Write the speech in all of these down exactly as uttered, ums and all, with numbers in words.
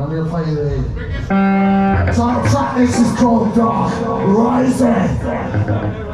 I'm gonna play the top track. This is called Dark Rising.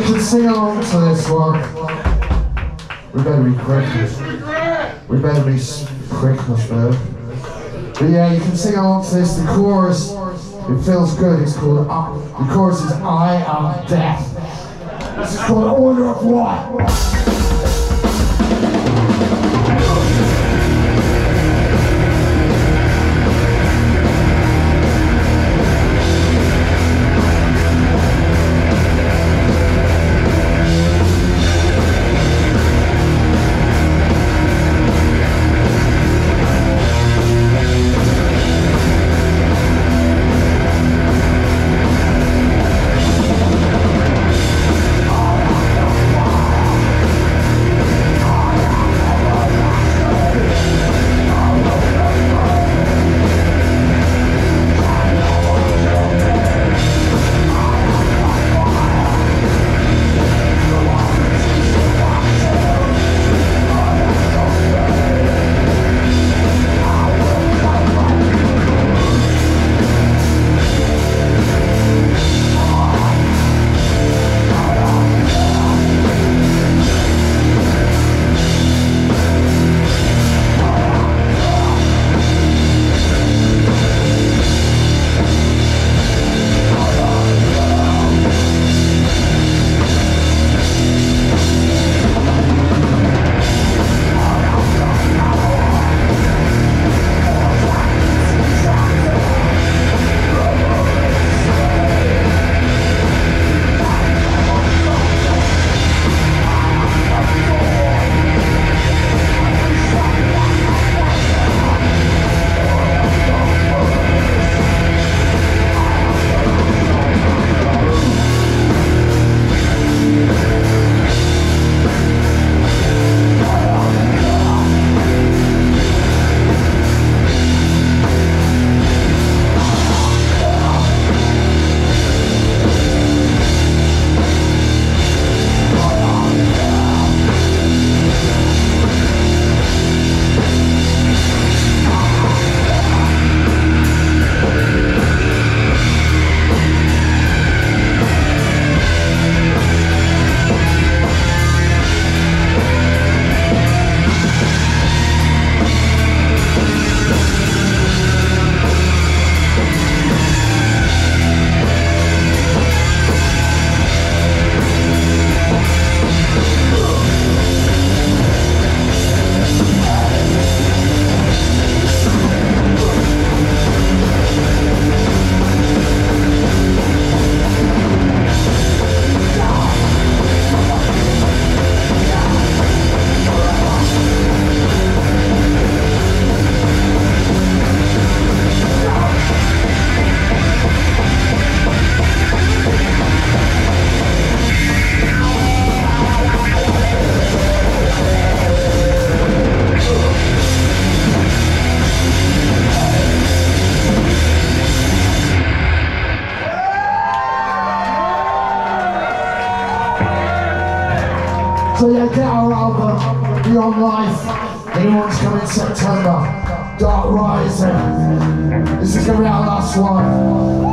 we can sing along to this one. We better be quick. We better be quick, my friend. But yeah, you can sing along to this. The chorus, it feels good. It's called I. The chorus is I Am Death. This is called Order of War. So yeah, get our album, Beyond Life, it wants to come in September, Dark Rising. This is going to be our last one.